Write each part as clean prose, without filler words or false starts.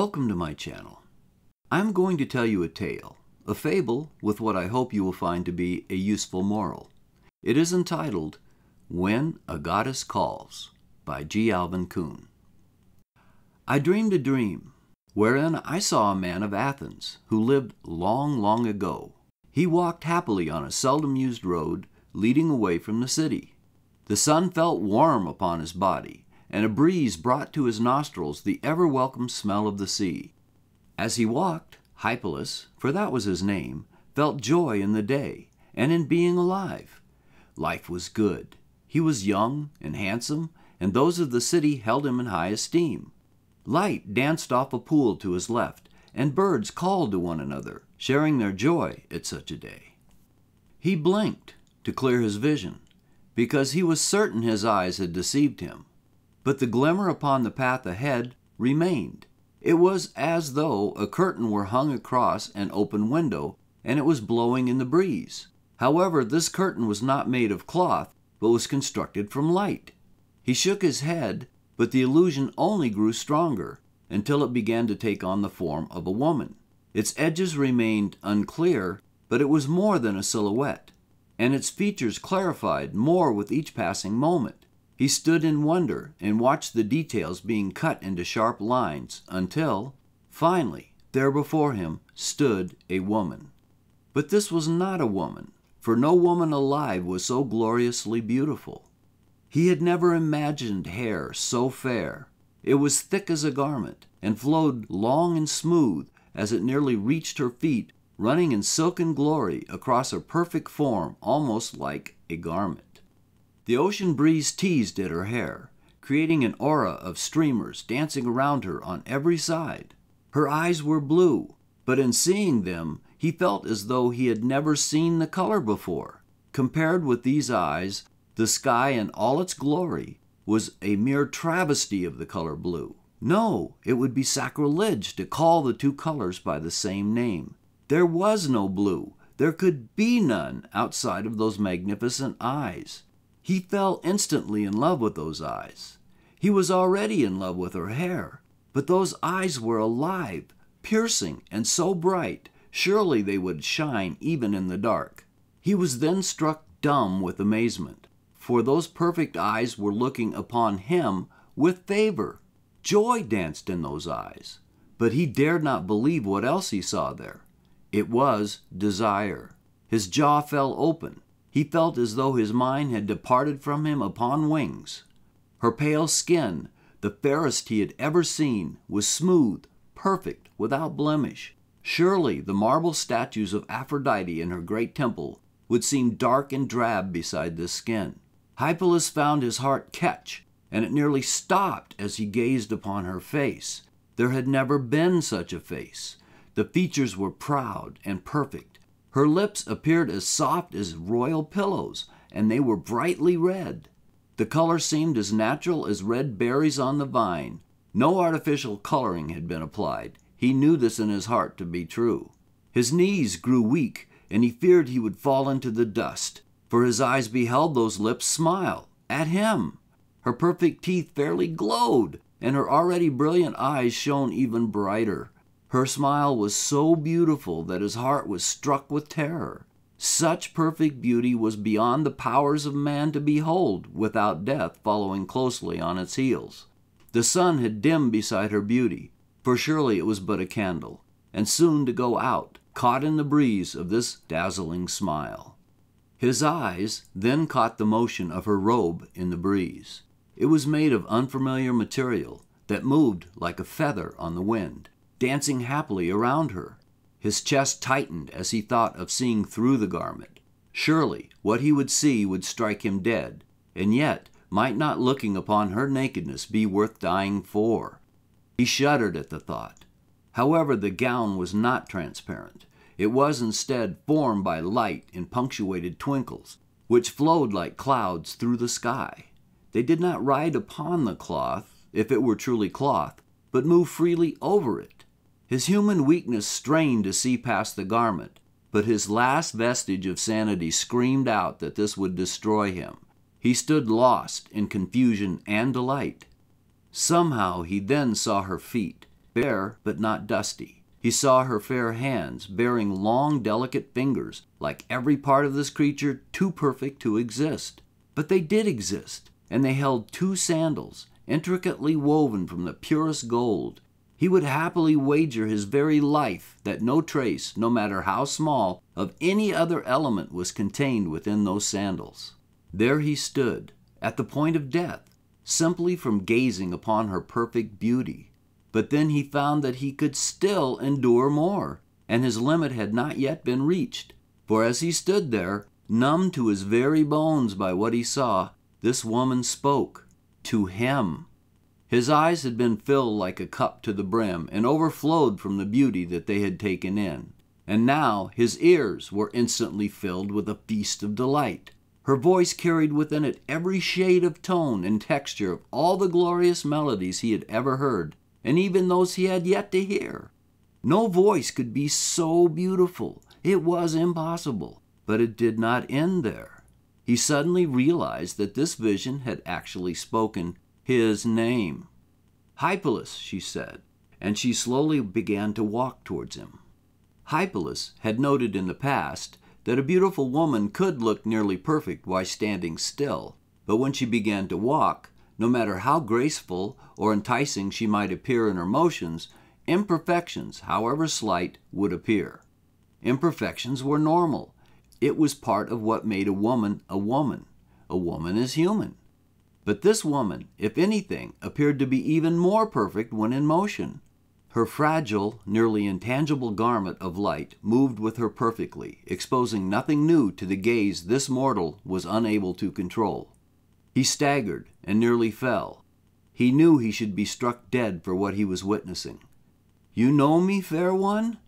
Welcome to my channel. I'm going to tell you a tale, a fable with what I hope you will find to be a useful moral. It is entitled, When a Goddess Calls, by G. Alvin Coon. I dreamed a dream, wherein I saw a man of Athens who lived long, long ago. He walked happily on a seldom used road leading away from the city. The sun felt warm upon his body, and a breeze brought to his nostrils the ever-welcome smell of the sea. As he walked, Hypalus, for that was his name, felt joy in the day, and in being alive. Life was good. He was young and handsome, and those of the city held him in high esteem. Light danced off a pool to his left, and birds called to one another, sharing their joy at such a day. He blinked to clear his vision, because he was certain his eyes had deceived him. But the glimmer upon the path ahead remained. It was as though a curtain were hung across an open window, and it was blowing in the breeze. However, this curtain was not made of cloth, but was constructed from light. He shook his head, but the illusion only grew stronger, until it began to take on the form of a woman. Its edges remained unclear, but it was more than a silhouette, and its features clarified more with each passing moment. He stood in wonder and watched the details being cut into sharp lines until, finally, there before him stood a woman. But this was not a woman, for no woman alive was so gloriously beautiful. He had never imagined hair so fair. It was thick as a garment and flowed long and smooth as it nearly reached her feet, running in silken glory across her perfect form almost like a garment. The ocean breeze teased at her hair, creating an aura of streamers dancing around her on every side. Her eyes were blue, but in seeing them, he felt as though he had never seen the color before. Compared with these eyes, the sky in all its glory was a mere travesty of the color blue. No, it would be sacrilege to call the two colors by the same name. There was no blue. There could be none outside of those magnificent eyes. He fell instantly in love with those eyes. He was already in love with her hair, but those eyes were alive, piercing, and so bright, surely they would shine even in the dark. He was then struck dumb with amazement, for those perfect eyes were looking upon him with favor. Joy danced in those eyes, but he dared not believe what else he saw there. It was desire. His jaw fell open. He felt as though his mind had departed from him upon wings. Her pale skin, the fairest he had ever seen, was smooth, perfect, without blemish. Surely the marble statues of Aphrodite in her great temple would seem dark and drab beside this skin. Hypolis found his heart catch, and it nearly stopped as he gazed upon her face. There had never been such a face. The features were proud and perfect. Her lips appeared as soft as royal pillows, and they were brightly red. The color seemed as natural as red berries on the vine. No artificial coloring had been applied. He knew this in his heart to be true. His knees grew weak, and he feared he would fall into the dust, for his eyes beheld those lips smile at him. Her perfect teeth fairly glowed, and her already brilliant eyes shone even brighter. Her smile was so beautiful that his heart was struck with terror. Such perfect beauty was beyond the powers of man to behold, without death following closely on its heels. The sun had dimmed beside her beauty, for surely it was but a candle, and soon to go out, caught in the breeze of this dazzling smile. His eyes then caught the motion of her robe in the breeze. It was made of unfamiliar material that moved like a feather on the wind, dancing happily around her. His chest tightened as he thought of seeing through the garment. Surely what he would see would strike him dead, and yet might not looking upon her nakedness be worth dying for? He shuddered at the thought. However, the gown was not transparent. It was instead formed by light in punctuated twinkles, which flowed like clouds through the sky. They did not ride upon the cloth, if it were truly cloth, but moved freely over it. His human weakness strained to see past the garment, but his last vestige of sanity screamed out that this would destroy him. He stood lost in confusion and delight. Somehow he then saw her feet, bare but not dusty. He saw her fair hands, bearing long, delicate fingers, like every part of this creature too perfect to exist. But they did exist, and they held two sandals, intricately woven from the purest gold. He would happily wager his very life that no trace, no matter how small, of any other element was contained within those sandals. There he stood, at the point of death, simply from gazing upon her perfect beauty. But then he found that he could still endure more, and his limit had not yet been reached. For as he stood there, numbed to his very bones by what he saw, this woman spoke to him. His eyes had been filled like a cup to the brim, and overflowed from the beauty that they had taken in. And now his ears were instantly filled with a feast of delight. Her voice carried within it every shade of tone and texture of all the glorious melodies he had ever heard, and even those he had yet to hear. No voice could be so beautiful. It was impossible. But it did not end there. He suddenly realized that this vision had actually spoken his name. "Hypalus," she said, and she slowly began to walk towards him. Hypalus had noted in the past that a beautiful woman could look nearly perfect while standing still, but when she began to walk, no matter how graceful or enticing she might appear in her motions, imperfections, however slight, would appear. Imperfections were normal. It was part of what made a woman a woman. A woman is human. But this woman, if anything, appeared to be even more perfect when in motion. Her fragile, nearly intangible garment of light moved with her perfectly, exposing nothing new to the gaze this mortal was unable to control. He staggered and nearly fell. He knew he should be struck dead for what he was witnessing. "You know me, fair one?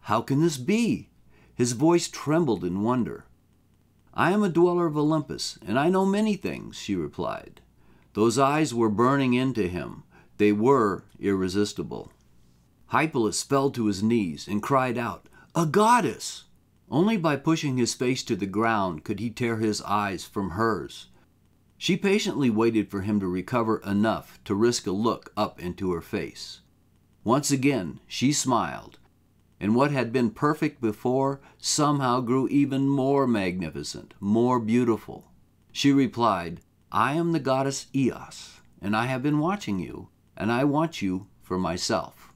How can this be?" His voice trembled in wonder. "I am a dweller of Olympus, and I know many things," she replied. Those eyes were burning into him. They were irresistible. Hypolis fell to his knees and cried out, "A goddess!" Only by pushing his face to the ground could he tear his eyes from hers. She patiently waited for him to recover enough to risk a look up into her face. Once again, she smiled. And what had been perfect before somehow grew even more magnificent, more beautiful. She replied, "I am the goddess Eos, and I have been watching you, and I want you for myself."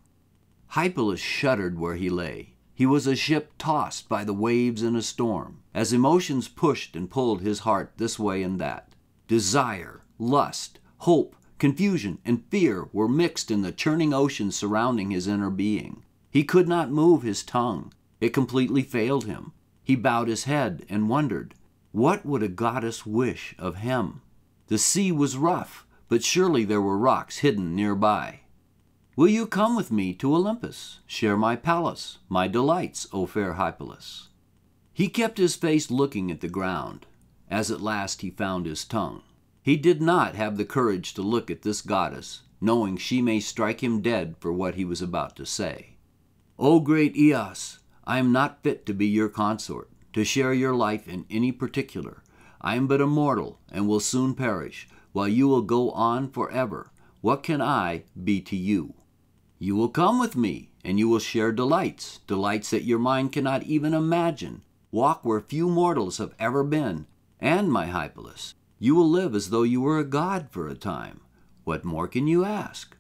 Hypolis shuddered where he lay. He was a ship tossed by the waves in a storm, as emotions pushed and pulled his heart this way and that. Desire, lust, hope, confusion, and fear were mixed in the churning ocean surrounding his inner being. He could not move his tongue. It completely failed him. He bowed his head and wondered, what would a goddess wish of him? The sea was rough, but surely there were rocks hidden nearby. "Will you come with me to Olympus? Share my palace, my delights, O fair Hypolis." He kept his face looking at the ground, as at last he found his tongue. He did not have the courage to look at this goddess, knowing she may strike him dead for what he was about to say. "O great Eos, I am not fit to be your consort, to share your life in any particular. I am but a mortal, and will soon perish, while you will go on forever. What can I be to you? You will come with me, and you will share delights, delights that your mind cannot even imagine, walk where few mortals have ever been, and, my Hypolis, you will live as though you were a god for a time. What more can you ask?"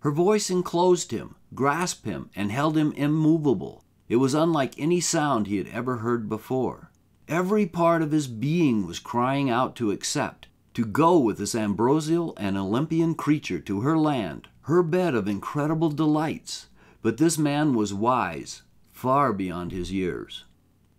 Her voice enclosed him, grasped him, and held him immovable. It was unlike any sound he had ever heard before. Every part of his being was crying out to accept, to go with this ambrosial and Olympian creature to her land, her bed of incredible delights. But this man was wise, far beyond his years.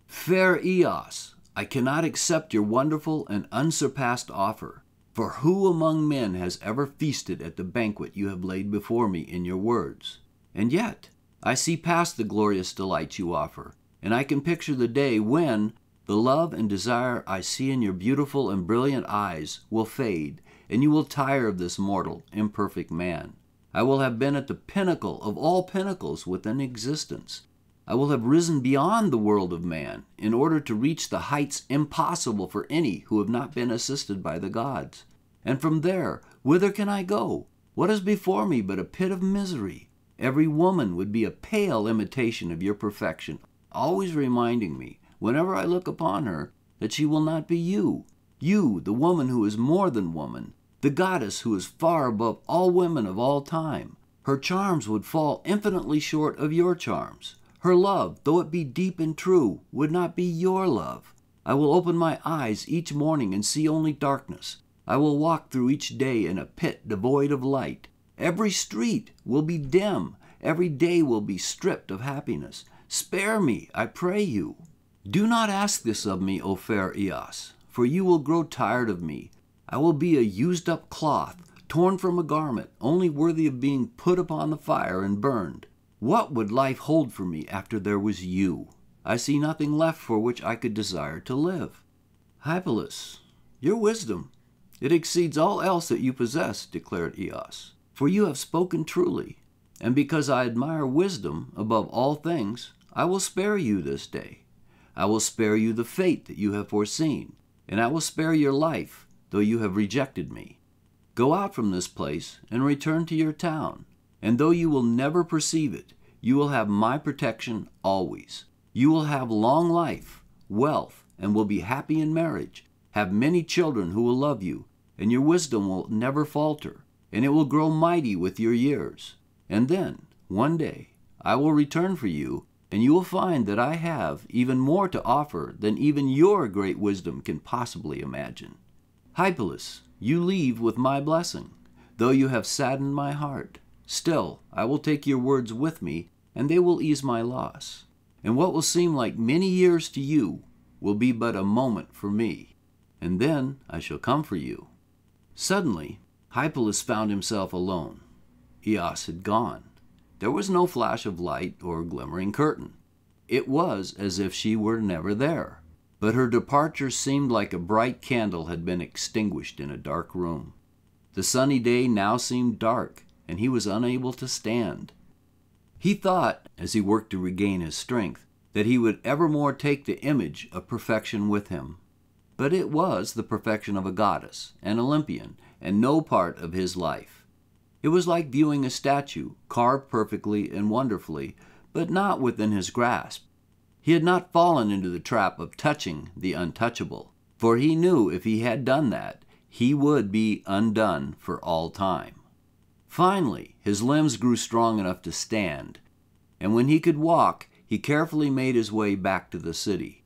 "Fair Eos, I cannot accept your wonderful and unsurpassed offer. For who among men has ever feasted at the banquet you have laid before me in your words? And yet, I see past the glorious delights you offer, and I can picture the day when the love and desire I see in your beautiful and brilliant eyes will fade, and you will tire of this mortal, imperfect man. I will have been at the pinnacle of all pinnacles within existence. I will have risen beyond the world of man in order to reach the heights impossible for any who have not been assisted by the gods. And from there, whither can I go? What is before me but a pit of misery? Every woman would be a pale imitation of your perfection, always reminding me, whenever I look upon her, that she will not be you. You, the woman who is more than woman, the goddess who is far above all women of all time. Her charms would fall infinitely short of your charms. Her love, though it be deep and true, would not be your love. I will open my eyes each morning and see only darkness. I will walk through each day in a pit devoid of light. Every street will be dim. Every day will be stripped of happiness. Spare me, I pray you. Do not ask this of me, O fair Eos, for you will grow tired of me. I will be a used-up cloth, torn from a garment, only worthy of being put upon the fire and burned. What would life hold for me after there was you? I see nothing left for which I could desire to live. Hypalus, your wisdom, it exceeds all else that you possess, declared Eos, for you have spoken truly, and because I admire wisdom above all things, I will spare you this day. I will spare you the fate that you have foreseen, and I will spare your life, though you have rejected me. Go out from this place and return to your town, and though you will never perceive it, you will have my protection always. You will have long life, wealth, and will be happy in marriage, have many children who will love you, and your wisdom will never falter, and it will grow mighty with your years. And then, one day, I will return for you, and you will find that I have even more to offer than even your great wisdom can possibly imagine. Hypolis, you leave with my blessing. Though you have saddened my heart, still I will take your words with me, and they will ease my loss. And what will seem like many years to you will be but a moment for me, and then I shall come for you. Suddenly, Hypolis found himself alone. Eos had gone. There was no flash of light or glimmering curtain. It was as if she were never there, but her departure seemed like a bright candle had been extinguished in a dark room. The sunny day now seemed dark, and he was unable to stand. He thought, as he worked to regain his strength, that he would evermore take the image of perfection with him. But it was the perfection of a goddess, an Olympian, and no part of his life. It was like viewing a statue, carved perfectly and wonderfully, but not within his grasp. He had not fallen into the trap of touching the untouchable, for he knew if he had done that, he would be undone for all time. Finally, his limbs grew strong enough to stand, and when he could walk, he carefully made his way back to the city.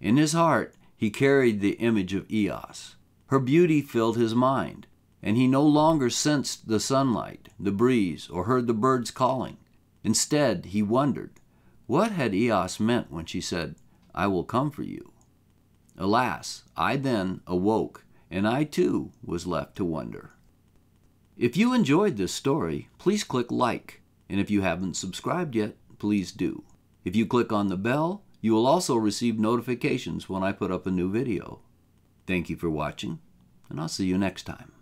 In his heart, he carried the image of Eos. Her beauty filled his mind, and he no longer sensed the sunlight, the breeze, or heard the birds calling. Instead, he wondered, what had Eos meant when she said, "I will come for you"? Alas, I then awoke, and I too was left to wonder. If you enjoyed this story, please click like, and if you haven't subscribed yet, please do. If you click on the bell, you will also receive notifications when I put up a new video. Thank you for watching, and I'll see you next time.